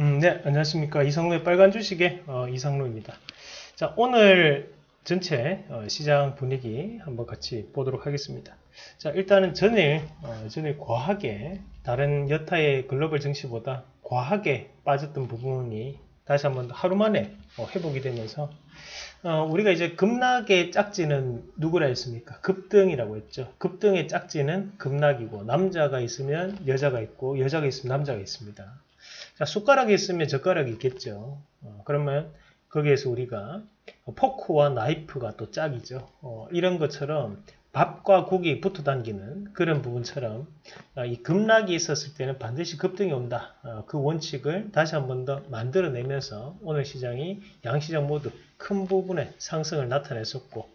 네, 안녕하십니까. 이상로의 빨간 주식의 이상로입니다. 자, 오늘 전체 시장 분위기 한번 같이 보도록 하겠습니다. 자, 일단은 전일 과하게 다른 여타의 글로벌 증시보다 과하게 빠졌던 부분이 다시 한번 하루 만에 회복이 되면서 우리가 이제 급락의 짝지는 누구라 했습니까? 급등이라고 했죠. 급등의 짝지는 급락이고, 남자가 있으면 여자가 있고, 여자가 있으면 남자가 있습니다. 자, 숟가락이 있으면 젓가락이 있겠죠. 그러면 거기에서 우리가 포크와 나이프가 또 짝이죠. 이런 것처럼 밥과 국이 붙어 당기는 그런 부분처럼 이 급락이 있었을 때는 반드시 급등이 온다. 그 원칙을 다시 한 번 더 만들어내면서 오늘 시장이 양시장 모두 큰 부분의 상승을 나타냈었고,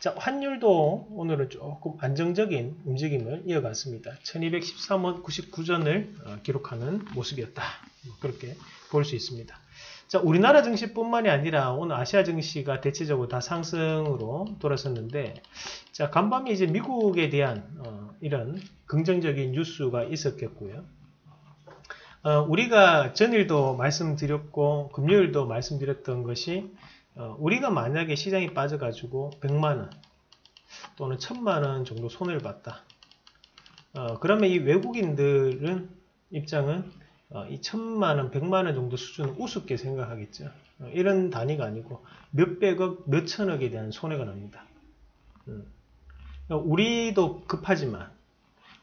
자, 환율도 오늘은 조금 안정적인 움직임을 이어갔습니다. 1213원 99전을 기록하는 모습이었다. 그렇게 볼 수 있습니다. 자, 우리나라 증시뿐만이 아니라 오늘 아시아 증시가 대체적으로 다 상승으로 돌아섰는데, 자, 간밤에 이제 미국에 대한 이런 긍정적인 뉴스가 있었겠고요. 우리가 전일도 말씀드렸고 금요일도 말씀드렸던 것이, 우리가 만약에 시장이 빠져가지고 100만원 또는 1000만원 정도 손해를 봤다. 그러면 이 외국인들은 입장은 이 1000만원, 100만원 정도 수준은 우습게 생각하겠죠. 이런 단위가 아니고 몇백억, 몇천억에 대한 손해가 납니다. 우리도 급하지만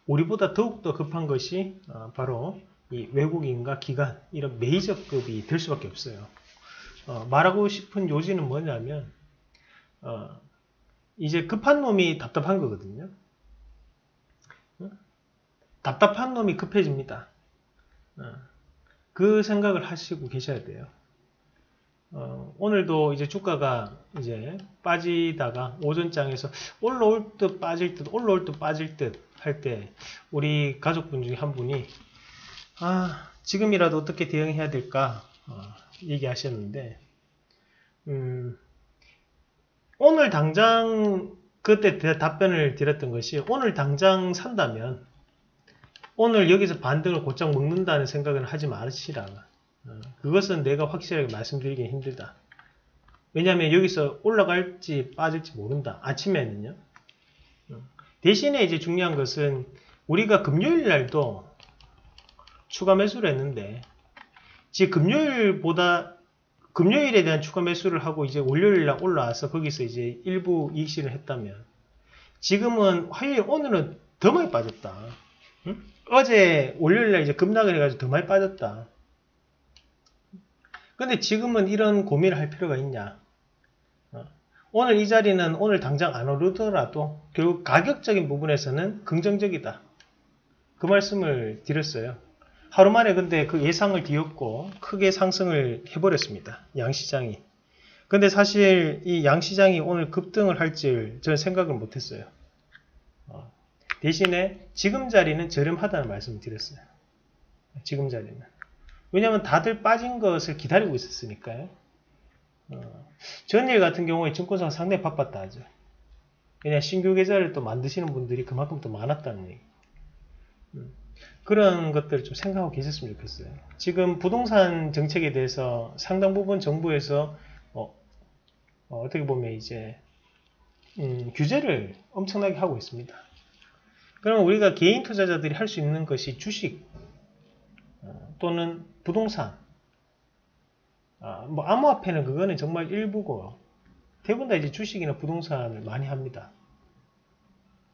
우리보다 더욱더 급한 것이 바로 이 외국인과 기관, 이런 메이저급이 될 수밖에 없어요. 말하고 싶은 요지는 뭐냐면, 이제 급한 놈이 답답한 거거든요. 답답한 놈이 급해집니다. 그 생각을 하시고 계셔야 돼요. 오늘도 이제 주가가 이제 빠지다가 오전장에서 올라올 듯 빠질 듯 올라올 듯 빠질 듯 할 때 우리 가족분 중에 한 분이 지금이라도 어떻게 대응해야 될까 얘기하셨는데, 오늘 당장, 그때 답변을 드렸던 것이, 오늘 당장 산다면 오늘 여기서 반등을 곧장 먹는다는 생각은 하지 마시라. 그것은 내가 확실하게 말씀드리긴 힘들다. 왜냐하면 여기서 올라갈지 빠질지 모른다. 아침에는요. 대신에 이제 중요한 것은, 우리가 금요일날도 추가 매수를 했는데, 지금 금요일에 대한 추가 매수를 하고 이제 월요일날 올라와서 거기서 이제 일부 이익 실현을 했다면, 지금은 화요일, 오늘은 더 많이 빠졌다. 어제 월요일날 이제 급락을 해가지고 더 많이 빠졌다. 근데 지금은 이런 고민을 할 필요가 있냐? 오늘 이 자리는 오늘 당장 안 오르더라도 결국 가격적인 부분에서는 긍정적이다. 그 말씀을 드렸어요. 하루 만에 근데 그 예상을 뒤엎고 크게 상승을 해버렸습니다. 양시장이. 근데 사실 이 양시장이 오늘 급등을 할 줄 저는 생각을 못했어요. 대신에 지금 자리는 저렴하다는 말씀을 드렸어요. 지금 자리는. 왜냐하면 다들 빠진 것을 기다리고 있었으니까요. 전일 같은 경우에 증권사가 상당히 바빴다 하죠. 그냥 신규 계좌를 또 만드시는 분들이 그만큼 또 많았다는 얘기. 그런 것들을 좀 생각하고 계셨으면 좋겠어요. 지금 부동산 정책에 대해서 상당 부분 정부에서 어떻게 보면 이제 규제를 엄청나게 하고 있습니다. 그러면 우리가 개인 투자자들이 할 수 있는 것이 주식 또는 부동산, 뭐 암호화폐는 그거는 정말 일부고, 대부분 다 이제 주식이나 부동산을 많이 합니다.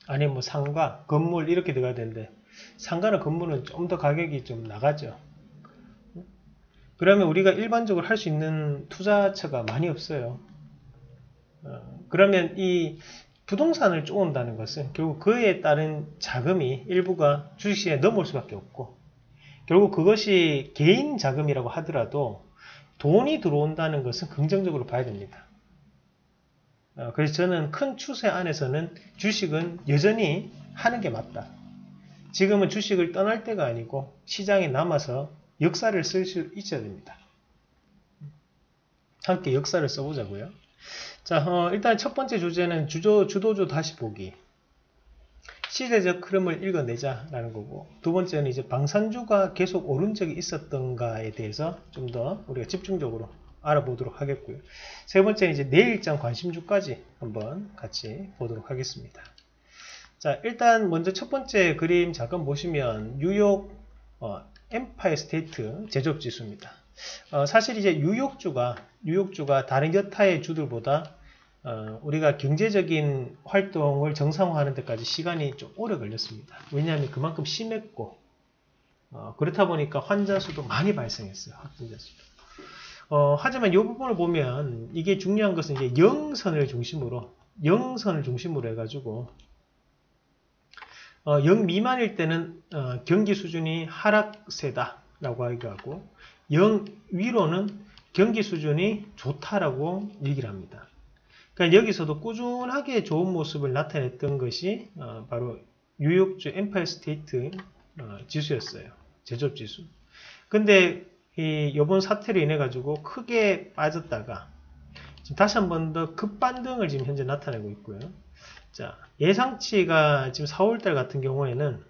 아니면 뭐 상가, 건물 이렇게 들어가야 되는데, 상가나 건물은 좀 더 가격이 좀 나가죠. 그러면 우리가 일반적으로 할 수 있는 투자처가 많이 없어요. 그러면 이 부동산을 쪼은다는 것은 결국 그에 따른 자금이 일부가 주식시장에 넘어올 수밖에 없고, 결국 그것이 개인 자금이라고 하더라도 돈이 들어온다는 것은 긍정적으로 봐야 됩니다. 그래서 저는 큰 추세 안에서는 주식은 여전히 하는 게 맞다. 지금은 주식을 떠날 때가 아니고 시장에 남아서 역사를 쓸 수 있어야 됩니다. 함께 역사를 써보자고요. 자, 일단 첫 번째 주제는 주도주 다시 보기. 시대적 흐름을 읽어내자라는 거고, 두 번째는 이제 방산주가 계속 오른 적이 있었던가에 대해서 좀 더 우리가 집중적으로 알아보도록 하겠고요. 세 번째는 이제 내일장 관심주까지 한번 같이 보도록 하겠습니다. 자, 일단 먼저 첫 번째 그림 잠깐 보시면 뉴욕 엠파이어 스테이트 제조업지수입니다. 사실 이제 뉴욕주가 다른 여타의 주들보다 우리가 경제적인 활동을 정상화하는 데까지 시간이 좀 오래 걸렸습니다. 왜냐하면 그만큼 심했고, 그렇다 보니까 환자 수도 많이 발생했어요. 확진자 수도. 하지만 이 부분을 보면 이게 중요한 것은 이제 영선을 중심으로 해가지고 0 미만일 때는 경기 수준이 하락세다 라고 얘기하고, 0 위로는 경기 수준이 좋다라고 얘기를 합니다. 그러니까 여기서도 꾸준하게 좋은 모습을 나타냈던 것이 바로 뉴욕주 엠파이어 스테이트 지수였어요. 제조업 지수. 근데 이번 사태로 인해 가지고 크게 빠졌다가 지금 다시 한 번 더 급반등을 지금 현재 나타내고 있고요. 자, 예상치가 지금 4월달 같은 경우에는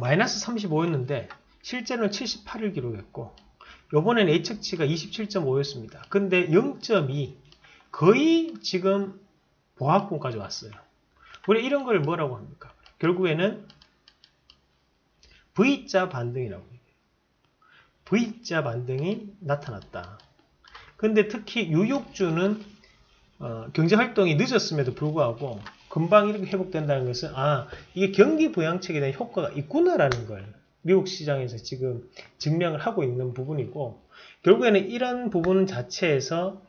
마이너스 35였는데 실제로는 78을 기록했고, 요번엔 예측치가 27.5였습니다. 근데 0.2 거의 지금 보합권까지 왔어요. 우리 이런 걸 뭐라고 합니까? 결국에는 V자 반등이라고 해요. V자 반등이 나타났다. 근데 특히 뉴욕주는 경제활동이 늦었음에도 불구하고 금방 이렇게 회복된다는 것은, 아, 이게 경기 부양책에 대한 효과가 있구나라는 걸 미국 시장에서 지금 증명을 하고 있는 부분이고, 결국에는 이런 부분 자체에서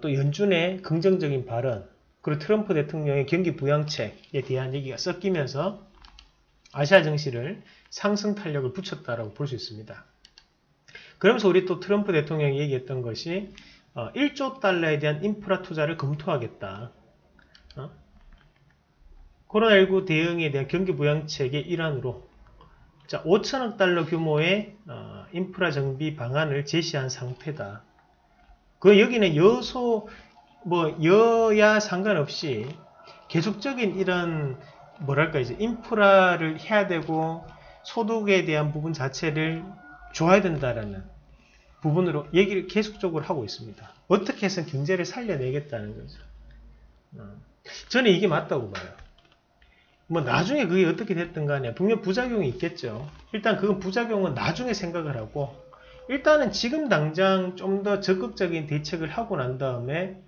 또 연준의 긍정적인 발언, 그리고 트럼프 대통령의 경기 부양책에 대한 얘기가 섞이면서 아시아 증시를 상승 탄력을 붙였다라고 볼 수 있습니다. 그러면서 우리 또 트럼프 대통령이 얘기했던 것이 1조 달러에 대한 인프라 투자를 검토하겠다. 코로나19 대응에 대한 경기 부양책의 일환으로, 자, 5천억 달러 규모의 인프라 정비 방안을 제시한 상태다. 그 여기는 여야 상관없이 계속적인 이런 뭐랄까 이제 인프라를 해야 되고 소득에 대한 부분 자체를 줘야 된다라는 부분으로 얘기를 계속적으로 하고 있습니다. 어떻게 해서 경제를 살려내겠다는 거죠. 저는 이게 맞다고 봐요. 뭐 나중에 그게 어떻게 됐든 간에 분명 부작용이 있겠죠. 일단 그건 부작용은 나중에 생각을 하고, 일단은 지금 당장 좀 더 적극적인 대책을 하고 난 다음에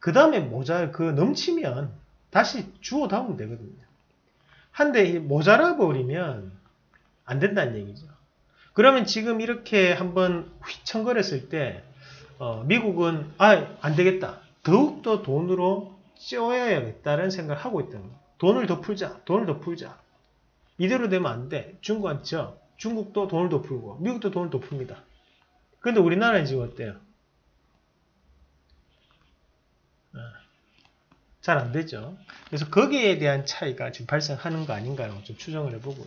그다음에 모자 그 넘치면 다시 주워 담으면 되거든요. 한데 모자라 버리면 안 된다는 얘기죠. 그러면 지금 이렇게 한번 휘청거렸을 때 미국은 안 되겠다, 더욱더 돈으로 쪄야겠다는 생각을 하고 있다는 거예요. 돈을 더 풀자. 이대로 되면 안 돼. 중국도 돈을 더 풀고, 미국도 돈을 더 풉니다. 근데 우리나라는 지금 어때요? 잘 안 되죠. 그래서 거기에 대한 차이가 지금 발생하는 거 아닌가라고 좀 추정을 해보고요.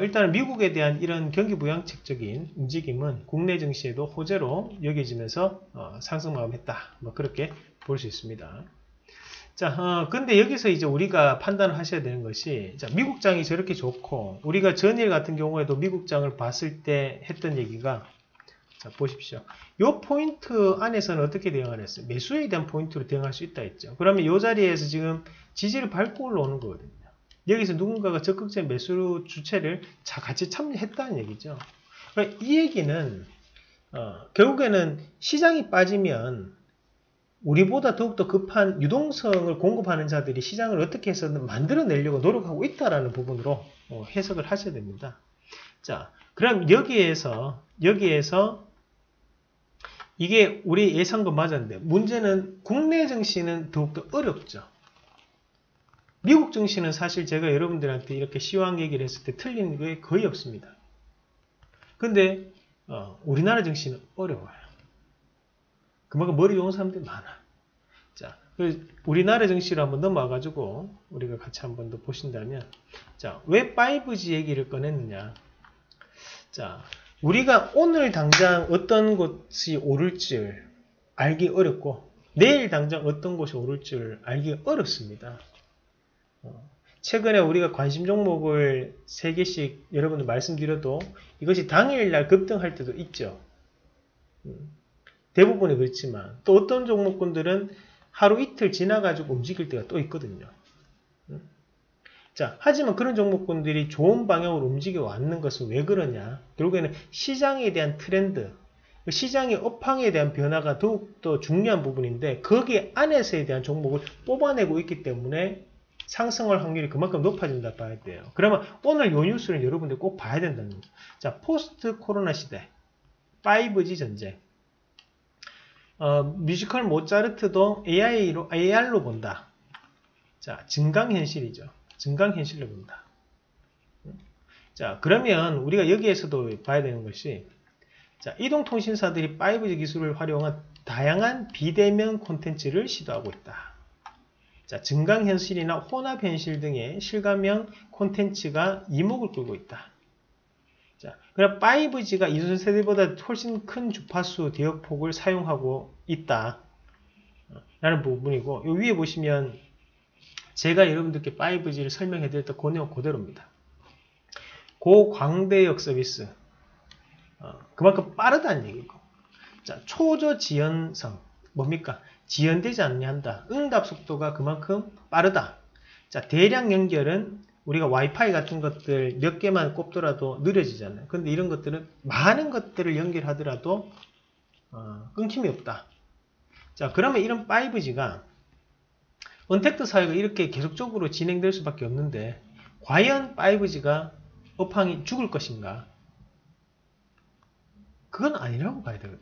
일단은 미국에 대한 이런 경기부양책적인 움직임은 국내 증시에도 호재로 여겨지면서 상승 마감했다. 뭐 그렇게 볼 수 있습니다. 자, 근데 여기서 이제 우리가 판단을 하셔야 되는 것이, 자, 미국장이 저렇게 좋고, 우리가 전일 같은 경우에도 미국장을 봤을 때 했던 얘기가, 자, 보십시오. 요 포인트 안에서는 어떻게 대응을 했어요? 매수에 대한 포인트로 대응할 수 있다 했죠. 그러면 요 자리에서 지금 지지를 밟고 올라오는 거거든요. 여기서 누군가가 적극적인 매수 주체를 같이 참여했다는 얘기죠. 그러니까 이 얘기는, 결국에는 시장이 빠지면 우리보다 더욱더 급한 유동성을 공급하는 자들이 시장을 어떻게 해서든 만들어내려고 노력하고 있다라는 부분으로 해석을 하셔야 됩니다. 자, 그럼 여기에서 이게 우리 예상과 맞았는데, 문제는 국내 증시는 더욱더 어렵죠. 미국 증시는 사실 제가 여러분들한테 이렇게 시황 얘기를 했을 때 틀리는 게 거의 없습니다. 근데 우리나라 증시는 어려워요. 그만큼 머리 좋은 사람들이 많아. 자, 우리나라 증시로 한번 넘어와가지고 우리가 같이 한번 더 보신다면, 자, 왜 5G 얘기를 꺼냈느냐. 자, 우리가 오늘 당장 어떤 곳이 오를 줄 알기 어렵고, 내일 당장 어떤 곳이 오를 줄 알기 어렵습니다. 최근에 우리가 관심 종목을 3개씩 여러분들 말씀드려도 이것이 당일날 급등할 때도 있죠. 대부분이 그렇지만 또 어떤 종목군들은 하루 이틀 지나가지고 움직일 때가 또 있거든요. 자, 하지만 그런 종목군들이 좋은 방향으로 움직여 왔는 것은 왜 그러냐? 결국에는 시장에 대한 트렌드, 시장의 업황에 대한 변화가 더욱더 중요한 부분인데 거기에 안에서에 대한 종목을 뽑아내고 있기 때문에 상승할 확률이 그만큼 높아진다 봐야 돼요. 그러면 오늘 요 뉴스는 여러분들 꼭 봐야 된다는 거죠. 자, 포스트 코로나 시대, 5G 전쟁, 뮤지컬 모차르트도 AR로 본다. 자, 증강현실이죠. 증강현실로 본다. 자, 그러면 우리가 여기에서도 봐야 되는 것이, 자, 이동통신사들이 5G 기술을 활용한 다양한 비대면 콘텐츠를 시도하고 있다. 자, 증강현실이나 혼합현실 등의 실감형 콘텐츠가 이목을 끌고 있다. 자, 그럼 5G가 이전 세대보다 훨씬 큰 주파수 대역폭을 사용하고 있다. 라는 부분이고, 요 위에 보시면 제가 여러분들께 5G를 설명해드렸던 그 내용 그대로입니다. 고광대역 서비스. 그만큼 빠르다는 얘기고. 자, 초저지연성. 뭡니까? 지연되지 않냐 한다. 응답 속도가 그만큼 빠르다. 자, 대량 연결은 우리가 와이파이 같은 것들 몇 개만 꼽더라도 느려지잖아요. 근데 이런 것들은 많은 것들을 연결하더라도 끊김이 없다. 자, 그러면 이런 5G가 언택트 사회가 이렇게 계속적으로 진행될 수밖에 없는데 과연 5G가 업황이 죽을 것인가? 그건 아니라고 봐야 되거든요.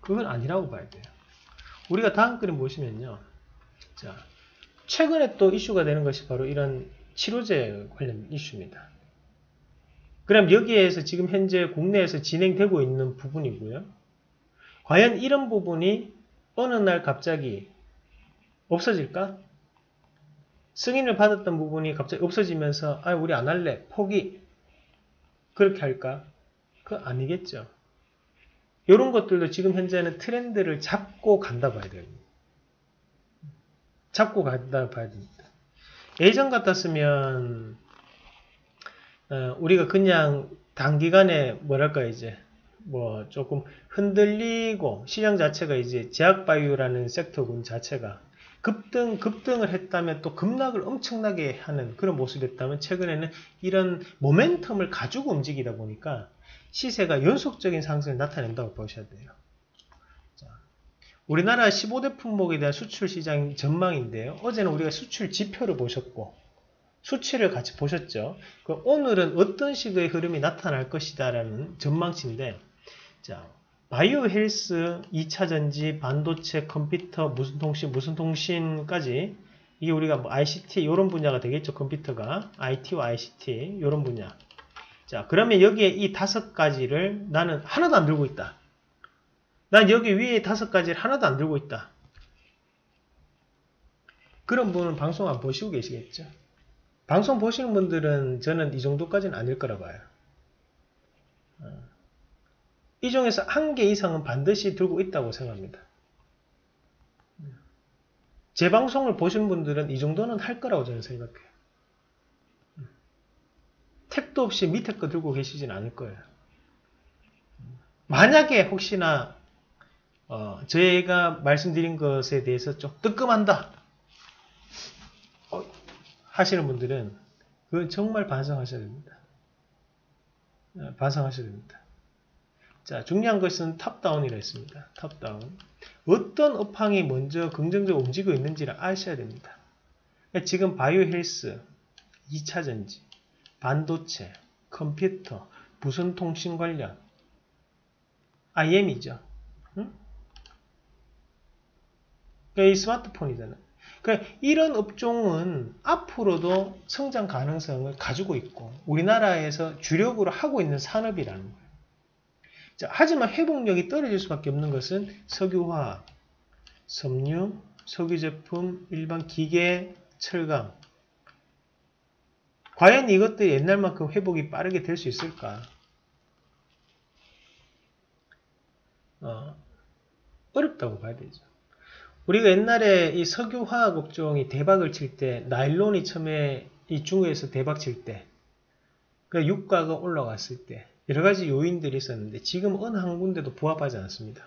그건 아니라고 봐야 돼요. 우리가 다음 그림 보시면요. 자, 최근에 또 이슈가 되는 것이 바로 이런 치료제 관련 이슈입니다. 그럼 여기에서 지금 현재 국내에서 진행되고 있는 부분이고요. 과연 이런 부분이 어느 날 갑자기 없어질까? 승인을 받았던 부분이 갑자기 없어지면서 아, 우리 안 할래, 포기, 그렇게 할까? 그건 아니겠죠. 이런 것들도 지금 현재는 트렌드를 잡고 간다 봐야 돼요. 잡고 간다 봐야 됩니다. 예전 같았으면 우리가 그냥 단기간에 뭐랄까 이제 뭐 조금 흔들리고 시장 자체가 이제 제약바이오라는 섹터군 자체가 급등을 했다면 또 급락을 엄청나게 하는 그런 모습이었다면 최근에는 이런 모멘텀을 가지고 움직이다 보니까 시세가 연속적인 상승을 나타낸다고 보셔야 돼요. 자, 우리나라 15대 품목에 대한 수출 시장 전망인데요. 어제는 우리가 수출 지표를 보셨고 수치를 같이 보셨죠. 그럼 오늘은 어떤 식의 흐름이 나타날 것이다라는 전망치인데, 자, 바이오 헬스, 2차전지, 반도체, 컴퓨터, 무슨 통신까지 이게 우리가 뭐 ICT 이런 분야가 되겠죠. 컴퓨터가 IT와 ICT 이런 분야. 자, 그러면 여기에 이 5가지를 나는 하나도 안 들고 있다. 난 여기 위에 5가지를 하나도 안 들고 있다. 그런 분은 방송 안 보시고 계시겠죠. 방송 보시는 분들은 저는 이 정도까지는 아닐 거라 봐요. 이 중에서 1개 이상은 반드시 들고 있다고 생각합니다. 제 방송을 보신 분들은 이 정도는 할 거라고 저는 생각해요. 택도 없이 밑에 거 들고 계시진 않을 거예요. 만약에 혹시나 저희가 말씀드린 것에 대해서 좀 뜨끔한다 하시는 분들은 그건 정말 반성하셔야 됩니다. 반성하셔야 됩니다. 자, 중요한 것은 탑다운이라 했습니다. 탑다운. 어떤 업황이 먼저 긍정적으로 움직이고 있는지를 아셔야 됩니다. 지금 바이오 헬스, 2차전지, 반도체, 컴퓨터, 무선 통신 관련, IM이죠. 응? 그러니까 이 스마트폰이잖아요. 그러니까 이런 업종은 앞으로도 성장 가능성을 가지고 있고 우리나라에서 주력으로 하고 있는 산업이라는 거예요. 자, 하지만 회복력이 떨어질 수밖에 없는 것은 석유화학, 섬유, 석유제품, 일반 기계, 철강. 과연 이것들이 옛날만큼 회복이 빠르게 될 수 있을까? 어렵다고 봐야 되죠. 우리가 옛날에 이 석유화학 업종이 대박을 칠 때, 나일론이 처음에 이 중국에서 대박 칠 때, 그 유가가 올라갔을 때 여러 가지 요인들이 있었는데 지금 어느 한 군데도 부합하지 않습니다.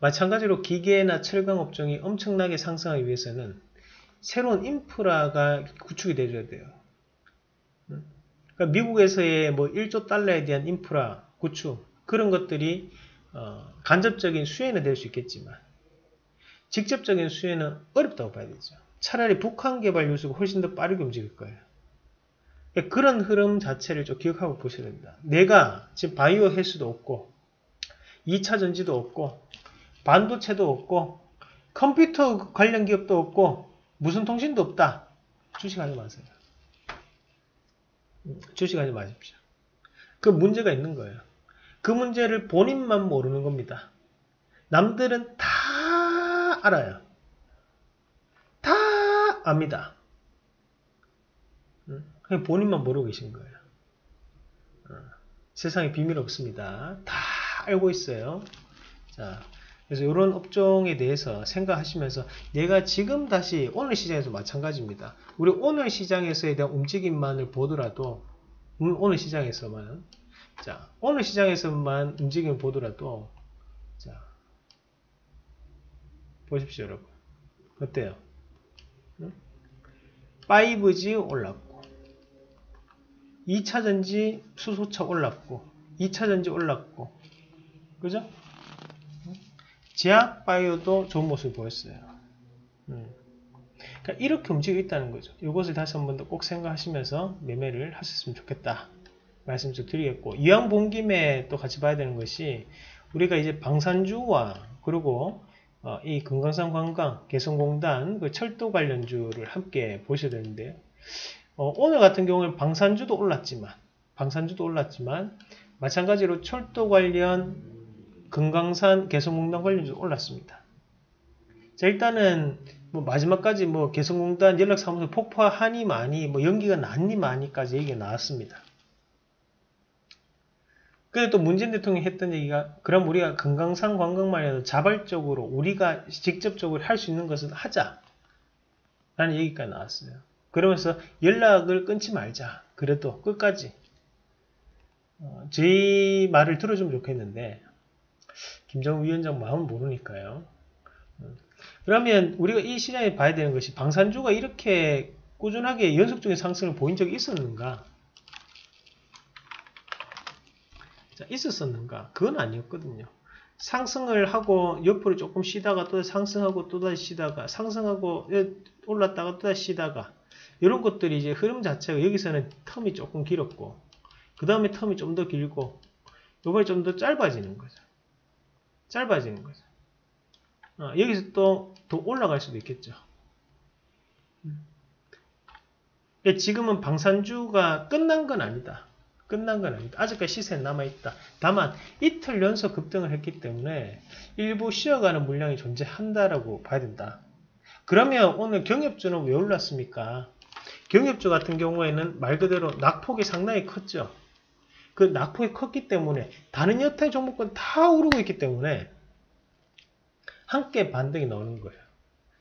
마찬가지로 기계나 철강 업종이 엄청나게 상승하기 위해서는 새로운 인프라가 구축이 되어야 돼요. 그러니까 미국에서의 뭐 1조 달러에 대한 인프라 구축, 그런 것들이 간접적인 수혜는 될 수 있겠지만 직접적인 수혜는 어렵다고 봐야 되죠. 차라리 북한 개발 요소가 훨씬 더 빠르게 움직일 거예요. 그러니까 그런 흐름 자체를 좀 기억하고 보셔야 됩니다. 내가 지금 바이오 헬스도 없고 2차 전지도 없고 반도체도 없고 컴퓨터 관련 기업도 없고 무슨 통신도 없다. 주식하지 마세요. 주식하지 마십시오. 그 문제가 있는 거예요. 그 문제를 본인만 모르는 겁니다. 남들은 다 알아요. 다 압니다. 그냥 본인만 모르고 계신 거예요. 세상에 비밀 없습니다. 다 알고 있어요. 자, 그래서 이런 업종에 대해서 생각하시면서 내가 지금 다시 오늘 시장에서 마찬가지입니다. 우리 오늘 시장에서에 대한 움직임만을 보더라도 오늘 시장에서만 움직임을 보더라도, 자, 보십시오, 여러분. 어때요? 5G 올랐고, 2차전지 수소차 올랐고, 2차전지 올랐고, 그죠? 제약바이오도 좋은 모습을 보였어요. 그러니까 이렇게 움직이고 있다는 거죠. 이것을 다시 한 번 더 꼭 생각하시면서 매매를 하셨으면 좋겠다. 말씀 좀 드리겠고, 이왕 본 김에 또 같이 봐야 되는 것이, 우리가 이제 방산주와 그리고 이 금강산 관광, 개성공단, 그 철도 관련주를 함께 보셔야 되는데요. 오늘 같은 경우는 방산주도 올랐지만 마찬가지로 철도 관련, 금강산, 개성공단 관련주도 올랐습니다. 자, 일단은 뭐 마지막까지 뭐 개성공단 연락사무소 폭파하니 많이, 뭐 연기가 났니 많이까지 얘기가 나왔습니다. 근데 또 문재인 대통령이 했던 얘기가, 그럼 우리가 금강산 관광만 해도 자발적으로 우리가 직접적으로 할 수 있는 것은 하자, 라는 얘기가 나왔어요. 그러면서 연락을 끊지 말자, 그래도 끝까지 저희 말을 들어주면 좋겠는데 김정은 위원장 마음은 모르니까요. 그러면 우리가 이 시장에 봐야 되는 것이, 방산주가 이렇게 꾸준하게 연속적인 상승을 보인 적이 있었는가? 자, 있었었는가? 그건 아니었거든요. 상승을 하고 옆으로 조금 쉬다가 또 상승하고 또 다시 쉬다가, 상승하고 올랐다가 또 다시 쉬다가, 이런 것들이 이제 흐름 자체가 여기서는 텀이 조금 길었고, 그 다음에 텀이 좀 더 길고, 이번에 좀 더 짧아지는 거죠. 여기서 또 더 올라갈 수도 있겠죠. 지금은 방산주가 끝난 건 아니다. 아직까지 시세는 남아있다. 다만 이틀 연속 급등을 했기 때문에 일부 쉬어가는 물량이 존재한다라고 봐야 된다. 그러면 오늘 경협주는 왜 올랐습니까? 경협주 같은 경우에는 말 그대로 낙폭이 상당히 컸죠. 그 낙폭이 컸기 때문에 다른 여타의 종목권 다 오르고 있기 때문에 함께 반등이 나오는 거예요.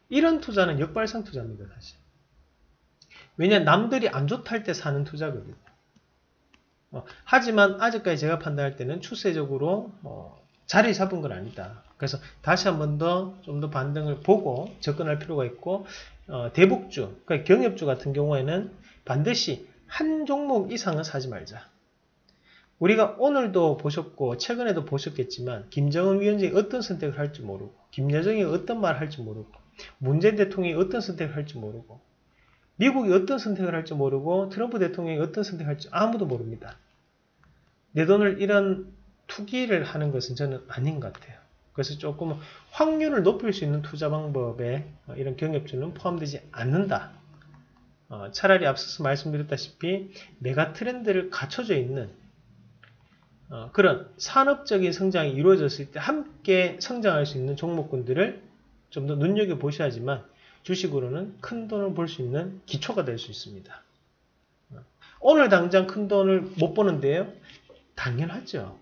이런 투자는 역발상 투자입니다, 사실. 왜냐, 남들이 안 좋다 할 때 사는 투자거든요. 하지만 아직까지 제가 판단할 때는 추세적으로 자리 잡은 건 아니다. 그래서 다시 한 번 더 좀 더 반등을 보고 접근할 필요가 있고, 대북주, 그러니까 경협주 같은 경우에는 반드시 한 종목 이상은 사지 말자. 우리가 오늘도 보셨고 최근에도 보셨겠지만 김정은 위원장이 어떤 선택을 할지 모르고, 김여정이 어떤 말을 할지 모르고, 문재인 대통령이 어떤 선택을 할지 모르고, 미국이 어떤 선택을 할지 모르고, 트럼프 대통령이 어떤 선택을 할지 아무도 모릅니다. 내 돈을 이런 투기를 하는 것은 저는 아닌 것 같아요. 그래서 조금 확률을 높일 수 있는 투자 방법에 이런 경협주는 포함되지 않는다. 차라리 앞서서 말씀드렸다시피 메가 트렌드를 갖춰져 있는 그런 산업적인 성장이 이루어졌을 때 함께 성장할 수 있는 종목군들을 좀 더 눈여겨보셔야지만 주식으로는 큰 돈을 벌 수 있는 기초가 될 수 있습니다. 오늘 당장 큰 돈을 못 버는데요? 당연하죠.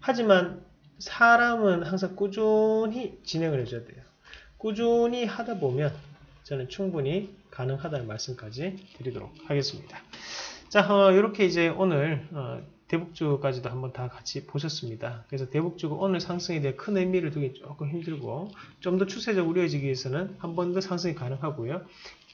하지만 사람은 항상 꾸준히 진행을 해줘야 돼요. 꾸준히 하다 보면 저는 충분히 가능하다는 말씀까지 드리도록 하겠습니다. 자, 이렇게 이제 오늘 대북주까지도 한번 다 같이 보셨습니다. 그래서 대북주가 오늘 상승에 대해 큰 의미를 두기 조금 힘들고, 좀 더 추세적 우려해지기 위해서는 한 번 더 상승이 가능하고요.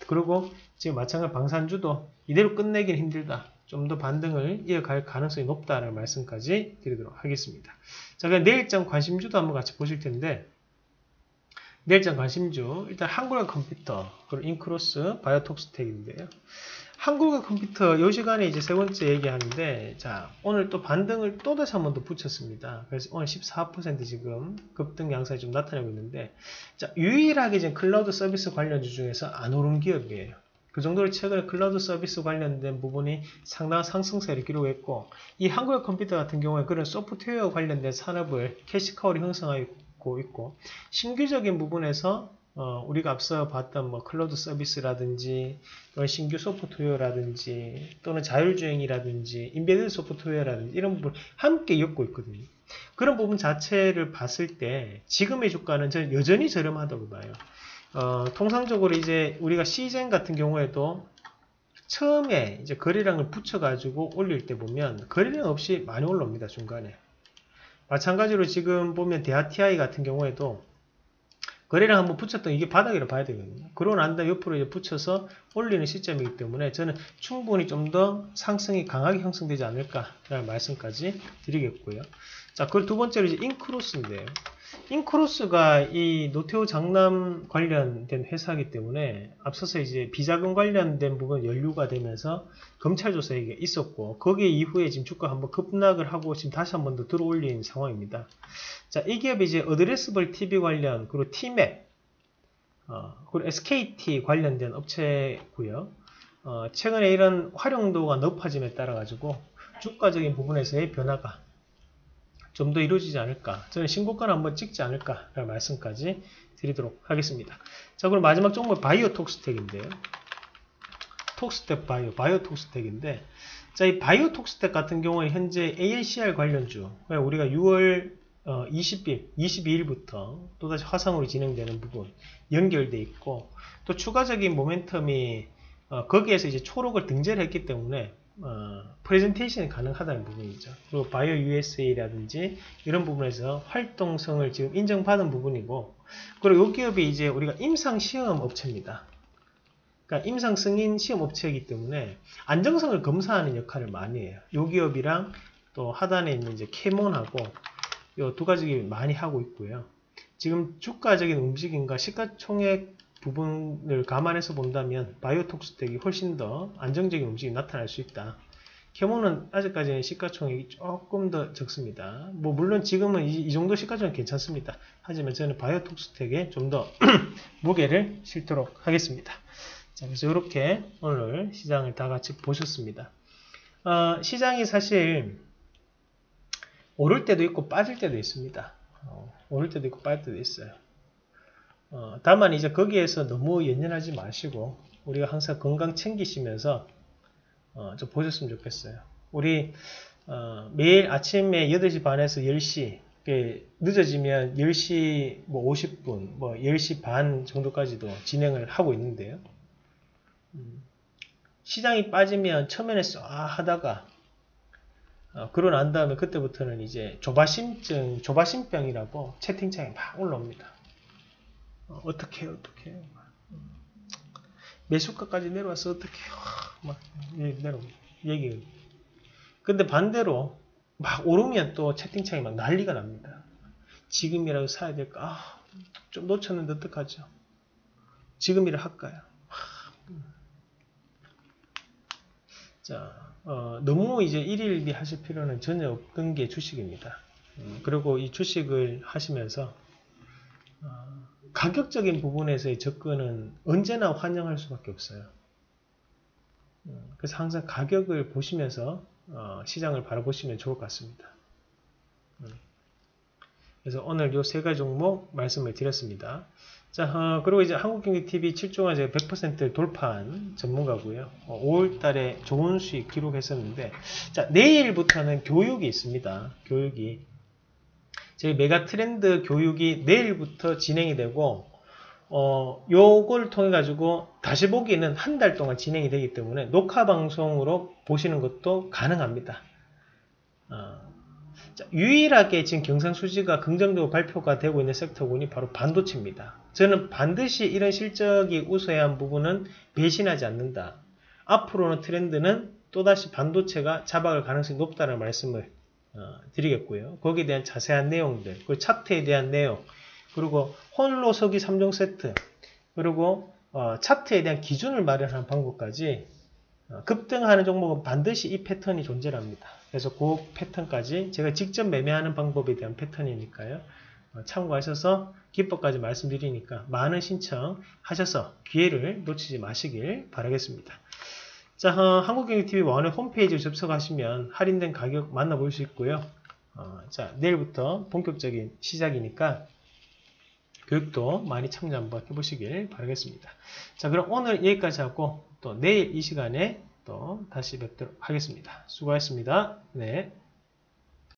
그리고 지금 마찬가지 방산주도 이대로 끝내기는 힘들다, 좀 더 반등을 이어갈 가능성이 높다라는 말씀까지 드리도록 하겠습니다. 자, 그럼 내일장 관심주도 한번 같이 보실 텐데, 내일장 관심주 일단 한글과 컴퓨터, 그리고 인크로스, 바이오톡스텍인데요. 한글과 컴퓨터 이 시간에 이제 세 번째 얘기하는데, 자, 오늘 또 반등을 또 다시 한 번 더 붙였습니다. 그래서 오늘 14% 지금 급등 양상이 좀 나타나고 있는데, 자, 유일하게 지금 클라우드 서비스 관련주 중에서 안 오른 기업이에요. 그 정도로 최근에 클라우드 서비스 관련된 부분이 상당한 상승세를 기록했고, 이 한글 컴퓨터 같은 경우에 그런 소프트웨어 관련된 산업을 캐시카우를 형성하고 있고, 신규적인 부분에서 우리가 앞서 봤던 뭐 클라우드 서비스라든지, 또는 신규 소프트웨어라든지, 또는 자율주행이라든지, 인베드 소프트웨어라든지, 이런 부분을 함께 엮고 있거든요. 그런 부분 자체를 봤을 때 지금의 주가는 저는 여전히 저렴하다고 봐요. 통상적으로 이제 우리가 시젠 같은 경우에도 처음에 이제 거래량을 붙여가지고 올릴 때 보면 거래량 없이 많이 올라옵니다, 중간에. 마찬가지로 지금 보면 대하TI 같은 경우에도 거래량 한번 붙였던 이게 바닥이라 봐야 되거든요. 그러고 난 다음에 옆으로 이제 붙여서 올리는 시점이기 때문에 저는 충분히 좀 더 상승이 강하게 형성되지 않을까라는 말씀까지 드리겠고요. 자, 그리고 두 번째로 이제 인크로스인데요. 인크로스가 이 노태우 장남 관련된 회사이기 때문에 앞서서 이제 비자금 관련된 부분 연루가 되면서 검찰 조사 얘기가 있었고, 거기에 이후에 지금 주가 한번 급락을 하고 지금 다시 한번 더 들어올린 상황입니다. 자, 이 기업이 이제 어드레스블 TV 관련, 그리고 T맵, 그리고 SKT 관련된 업체고요. 최근에 이런 활용도가 높아짐에 따라 가지고 주가적인 부분에서의 변화가 좀 더 이루어지지 않을까, 저는 신고가를 한번 찍지 않을까 라는 말씀까지 드리도록 하겠습니다. 자, 그럼 마지막 종목 바이오톡스텍인데요. 톡스텍 바이오톡스텍인데, 자, 이 바이오톡스텍 같은 경우에 현재 ALCR 관련주, 우리가 6월 22일부터 또다시 화상으로 진행되는 부분 연결돼 있고, 또 추가적인 모멘텀이 거기에서 이제 초록을 등재를 했기 때문에 프레젠테이션이 가능하다는 부분이죠. 그리고 바이오 USA라든지 이런 부분에서 활동성을 지금 인정받은 부분이고, 그리고 이 기업이 이제 우리가 임상시험 업체입니다. 그러니까 임상승인 시험 업체이기 때문에 안정성을 검사하는 역할을 많이 해요. 이 기업이랑 또 하단에 있는 이제 캐몬하고 이 두 가지 많이 하고 있고요. 지금 주가적인 움직임과 시가총액 부분을 감안해서 본다면 바이오톡스텍이 훨씬 더 안정적인 움직임이 나타날 수 있다. 캐몬은 아직까지는 시가총액이 조금 더 적습니다. 뭐 물론 지금은 이 정도 시가총액 괜찮습니다. 하지만 저는 바이오톡스텍에 좀 더 무게를 실도록 하겠습니다. 자, 그래서 이렇게 오늘 시장을 다 같이 보셨습니다. 시장이 사실 오를 때도 있고 빠질 때도 있습니다. 오를 때도 있고 빠질 때도 있어요. 다만 이제 거기에서 너무 연연하지 마시고 우리가 항상 건강 챙기시면서 좀 보셨으면 좋겠어요. 우리 매일 아침에 8시 반에서 10시, 늦어지면 10시 뭐 50분, 뭐 10시 반 정도까지도 진행을 하고 있는데요. 시장이 빠지면 처음에는 쏴 하다가 그러고 난 다음에 그때부터는 이제 조바심증, 조바심병이라고 채팅창에 막 올라옵니다. 어떻게 해요? 매수가까지 내려와서 어떻게 해요? 막 얘기. 근데 반대로 막 오르면 또 채팅창이 막 난리가 납니다. 지금이라도 사야 될까? 좀 놓쳤는데 어떡하죠? 지금이라도 할까요? 자, 너무 이제 일일비 하실 필요는 전혀 없는 게 주식입니다. 그리고 이 주식을 하시면서 가격적인 부분에서의 접근은 언제나 환영할 수밖에 없어요. 그래서 항상 가격을 보시면서 시장을 바라보시면 좋을 것 같습니다. 그래서 오늘 요 세 가지 종목 말씀을 드렸습니다. 자, 그리고 이제 한국경제TV 7종아 제가 100% 돌파한 전문가고요. 5월달에 좋은 수익 기록했었는데, 자, 내일부터는 교육이 있습니다. 교육이. 저희 메가트렌드 교육이 내일부터 진행이 되고, 요걸 통해 가지고 다시 보기는 한 달 동안 진행이 되기 때문에 녹화 방송으로 보시는 것도 가능합니다. 자, 유일하게 지금 경상수지가 긍정적으로 발표가 되고 있는 섹터군이 바로 반도체입니다. 저는 반드시 이런 실적이 우수한 부분은 배신하지 않는다. 앞으로는 트렌드는 또다시 반도체가 잡아갈 가능성이 높다는 말씀을 드리겠고요. 거기에 대한 자세한 내용들, 그리고 차트에 대한 내용, 그리고 홀로서기 3종 세트, 그리고 차트에 대한 기준을 마련하는 방법까지 급등하는 종목은 반드시 이 패턴이 존재합니다. 그래서 그 패턴까지 제가 직접 매매하는 방법에 대한 패턴이니까요. 참고하셔서 기법까지 말씀드리니까 많은 신청하셔서 기회를 놓치지 마시길 바라겠습니다. 자, 한국경제TV 원의 홈페이지에 접속하시면 할인된 가격 만나볼 수 있고요. 자, 내일부터 본격적인 시작이니까 교육도 많이 참여 한번 해보시길 바라겠습니다. 자, 그럼 오늘 여기까지 하고 또 내일 이 시간에 또 다시 뵙도록 하겠습니다. 수고하셨습니다. 네.